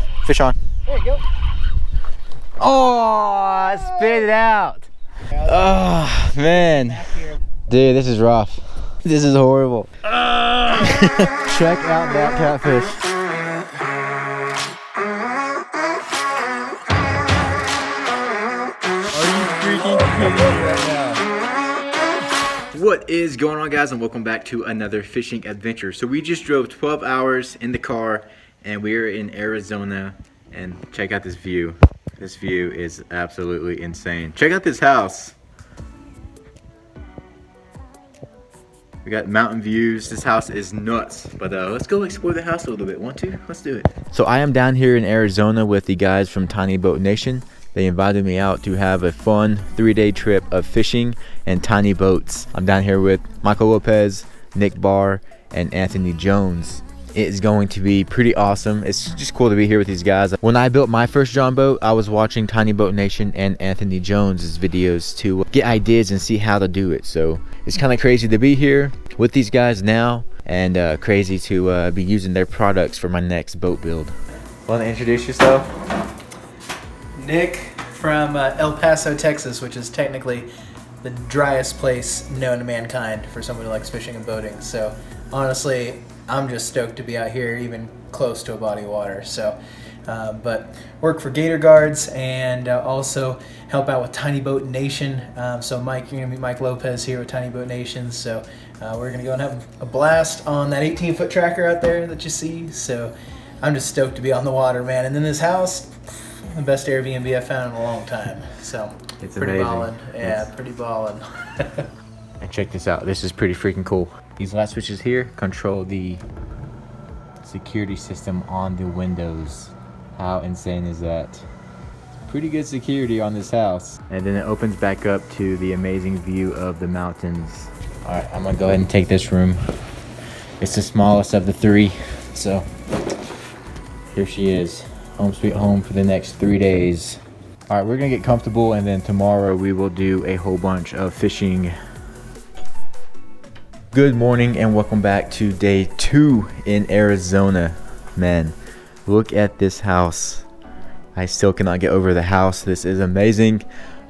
go. Fish on. There you go. Oh, oh, spit it out. Oh, man. Dude, this is rough. This is horrible. Check out that catfish. What is going on, guys, and welcome back to another fishing adventure. So we just drove 12 hours in the car and we're in Arizona, and check out this view. This view is absolutely insane. Check out this house. We got mountain views. This house is nuts, but let's go explore the house a little bit. Want to? Let's do it. So I am down here in Arizona with the guys from Tiny Boat Nation. They invited me out to have a fun 3-day trip of fishing and tiny boats. I'm down here with Michael Lopez, Nick Barr, and Anthony Jones. It is going to be pretty awesome. It's just cool to be here with these guys. When I built my first John boat, I was watching Tiny Boat Nation and Anthony Jones' videos to get ideas and see how to do it. So it's kind of crazy to be here with these guys now, and crazy to be using their products for my next boat build. Want to introduce yourself? Nick from El Paso, Texas, which is technically the driest place known to mankind for someone who likes fishing and boating. So honestly, I'm just stoked to be out here even close to a body of water. So, but work for Gator Guards and also help out with Tiny Boat Nation. So Mike, you're gonna meet Mike Lopez here with Tiny Boat Nation. So we're gonna go and have a blast on that 18-foot tracker out there that you see. So I'm just stoked to be on the water, man. And then this house, the best Airbnb I've found in a long time. So it's pretty ballin'. Yeah, yes. Pretty ballin'. And check this out. This is pretty freaking cool. These light switches here control the security system on the windows. How insane is that? Pretty good security on this house. And then it opens back up to the amazing view of the mountains. All right, I'm gonna go ahead and take this room. It's the smallest of the three. So here she is. Home sweet home for the next 3 days. All right, we're gonna get comfortable, and then tomorrow we will do a whole bunch of fishing. Good morning and welcome back to day 2 in Arizona. Man, look at this house. I still cannot get over the house. This is amazing.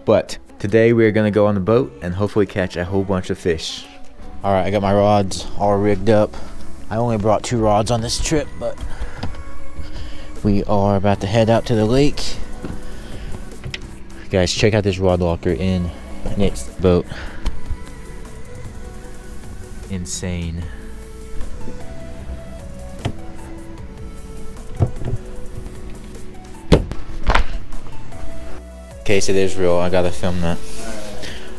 But today we're gonna go on the boat and hopefully catch a whole bunch of fish. All right, I got my rods all rigged up. I only brought 2 rods on this trip, but we are about to head out to the lake. Guys, check out this rod locker in Nick's boat. Insane. Okay, so there's real. I gotta film that.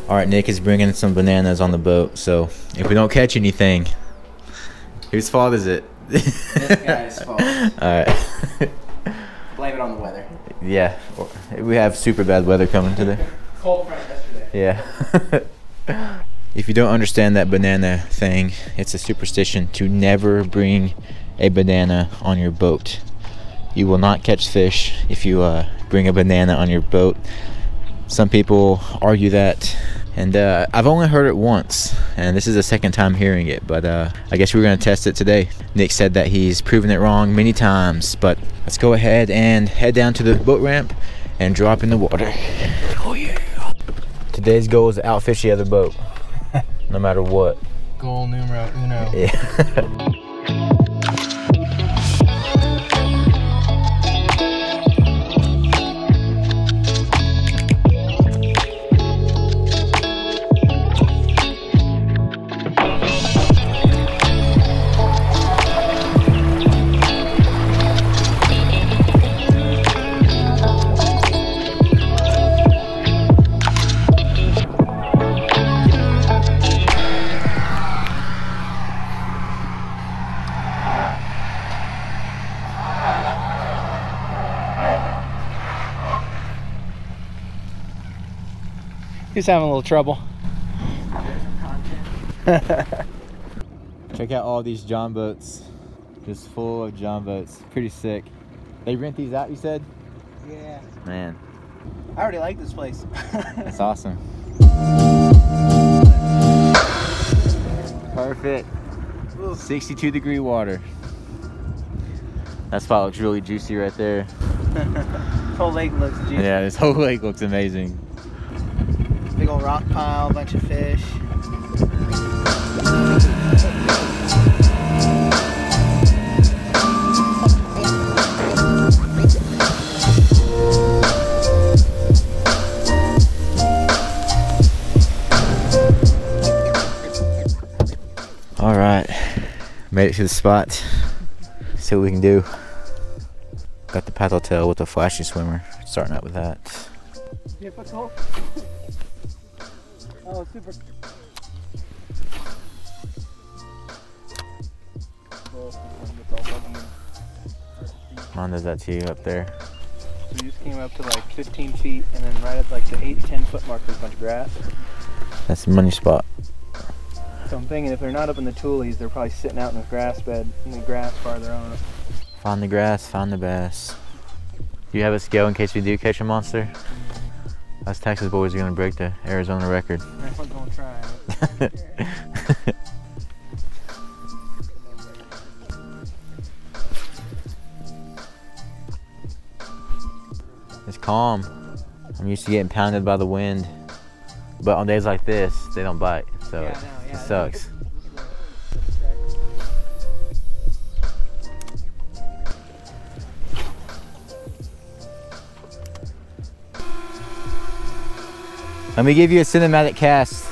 Alright, Nick is bringing some bananas on the boat, so if we don't catch anything, whose fault is it? This guy's fault. Alright. Blame it on the weather. Yeah. We have super bad weather coming today. Cold front yesterday. Yeah. If you don't understand that banana thing, it's a superstition to never bring a banana on your boat. You will not catch fish if you bring a banana on your boat. Some people argue that, and I've only heard it once, and this is the second time hearing it, but I guess we're gonna test it today. Nick said that he's proven it wrong many times, but let's go ahead and head down to the boat ramp and drop in the water. Oh yeah. Today's goal is to outfish the other boat, no matter what. Goal numero uno. Yeah. He's having a little trouble. Check out all these John boats. Just full of John boats. Pretty sick. They rent these out, you said? Yeah. Man. I already like this place. That's awesome. Perfect. 62-degree water. That spot looks really juicy right there. This whole lake looks juicy. Yeah, this whole lake looks amazing. This big old rock pile, bunch of fish. All right, made it to the spot. See what we can do. Got the paddle tail with a flashy swimmer. Starting out with that. Yeah, fuck the hole. Oh, super. Mine does that to you up there. So you just came up to like 15 feet and then right at like the 8-10 foot mark there's a bunch of grass. That's the money spot. So I'm thinking if they're not up in the tulies, they're probably sitting out in the grass bed, in the grass farther on. Find the grass, find the bass. Do you have a scale in case we do catch a monster? Us Texas boys are going to break the Arizona record. That's what I'm going to try. It's calm. I'm used to getting pounded by the wind. But on days like this, they don't bite. So yeah, no. It sucks. Let me give you a cinematic cast.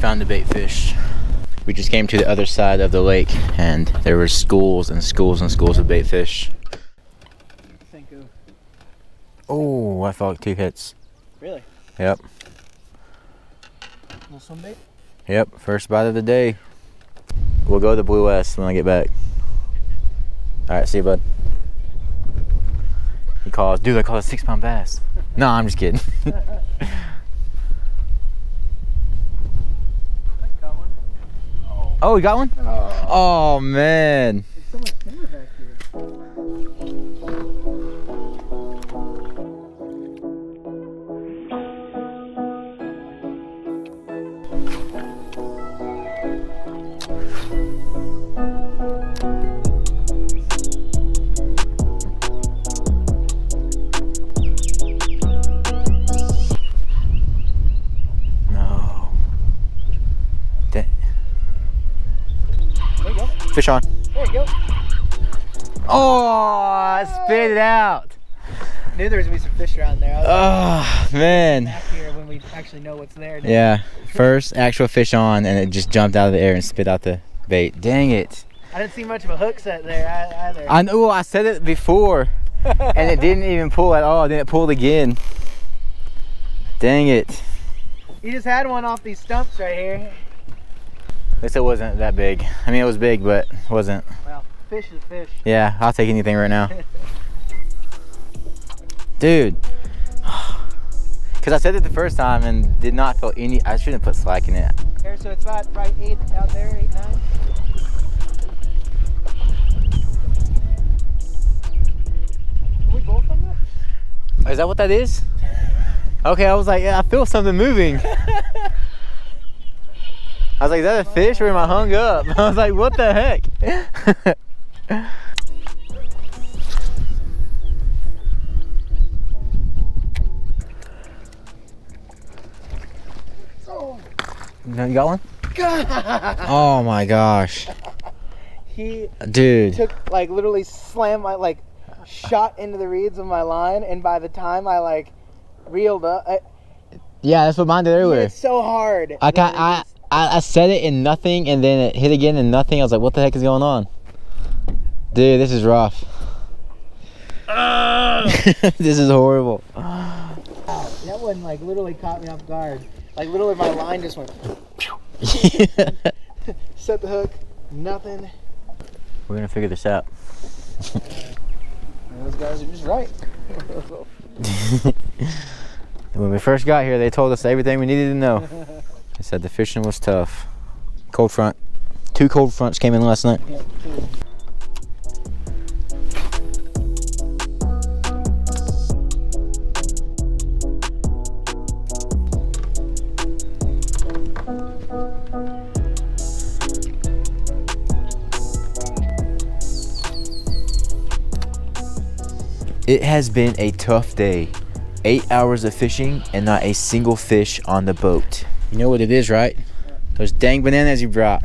Found the bait fish. We just came to the other side of the lake and there were schools and schools and schools of bait fish. Oh, I felt like 2 hits. Really? Yep. Little swim bait? Yep, first bite of the day. We'll go to the Blue West when I get back. Alright, see you, bud. He calls, dude, I caught a 6-pound bass. No, I'm just kidding. Oh, we got one? Oh, oh man. There's so much timber back here. Fish on. There you go. Oh, I spit it out. I knew there was going to be some fish around there. Oh, like, man. Back here when we actually know what's there. Yeah, first actual fish on, and it just jumped out of the air and spit out the bait. Dang it. I didn't see much of a hook set there either. I know, I said it before, and it didn't even pull at all. Then it pulled again. Dang it. You just had one off these stumps right here. At least it wasn't that big. I mean, it was big, but it wasn't. Well, fish is fish. Yeah, I'll take anything right now. Dude. Because I said it the first time and did not feel any, I shouldn't put slack in it. Here, so it's about right 8 out there, 8, 9. Are we both on that? Is that what that is? Okay, I was like, yeah, I feel something moving. I was like, is that a fish or am I hung up? I was like, what the heck? You got one? God. Oh my gosh. He took, like, literally slammed my, like, shot into the reeds with my line, and by the time I like reeled up, yeah, that's what mine did earlier. It's so hard. I said it in nothing, and then it hit again in nothing. I was like, what the heck is going on? Dude, this is rough. This is horrible. Wow, that one like literally caught me off guard. Like literally my line just went. Set the hook, nothing. We're gonna figure this out. Those guys are just right. When we first got here, they told us everything we needed to know. They said the fishing was tough. Cold front. 2 cold fronts came in last night. Yeah, it has been a tough day. 8 hours of fishing and not a single fish on the boat. You know what it is, right? Those dang bananas you brought.